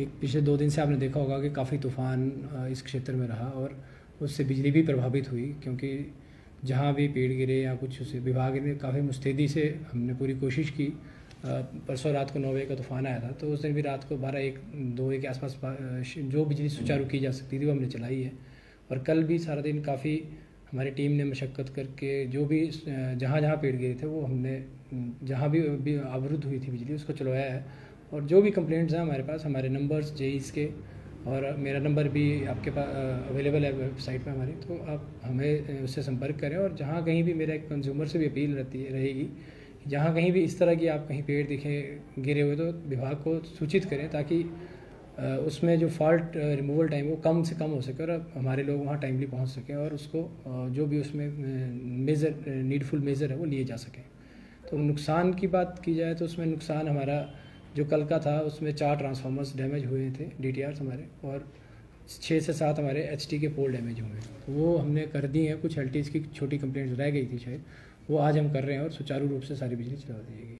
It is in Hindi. एक पिछले 2 दिन से आपने देखा होगा कि काफ़ी तूफान इस क्षेत्र में रहा और उससे बिजली भी प्रभावित हुई, क्योंकि जहाँ भी पेड़ गिरे या कुछ उसे विभाग ने काफ़ी मुस्तैदी से हमने पूरी कोशिश की। परसों रात को 9 बजे का तूफान आया था, तो उस दिन भी रात को 12-1-2 के आसपास जो बिजली सुचारू की जा सकती थी वो हमने चलाई है। और कल भी सारा दिन काफ़ी हमारी टीम ने मशक्क़त करके जो भी जहाँ जहाँ पेड़ गिरे थे वो हमने जहाँ भी अवरुद्ध हुई थी बिजली उसको चलवाया है। और जो भी कंप्लेंट्स हैं हमारे पास, हमारे नंबर्स जेईस के और मेरा नंबर भी आपके पास अवेलेबल है वेबसाइट पे हमारी, तो आप हमें उससे संपर्क करें। और जहाँ कहीं भी मेरा एक कंज्यूमर से भी अपील रहेगी, जहाँ कहीं भी इस तरह की आप कहीं पेड़ दिखें गिरे हुए तो विभाग को सूचित करें, ताकि उसमें जो फॉल्ट रिमूवल टाइम वो कम से कम हो सके और हमारे लोग वहाँ टाइमली पहुँच सकें और उसको जो भी उसमें मेज़र नीडफुल मेज़र है वो लिए जा सकें। तो नुकसान की बात की जाए तो उसमें नुकसान हमारा जो कल का था उसमें 4 ट्रांसफार्मर्स डैमेज हुए थे DTRs हमारे, और 6 से 7 हमारे HT के पोल डैमेज हुए, तो वो हमने कर दी हैं। कुछ LTs की छोटी कंप्लेंट्स रह गई थी शायद, वो आज हम कर रहे हैं और सुचारू रूप से सारी बिजली चला दी जाएगी।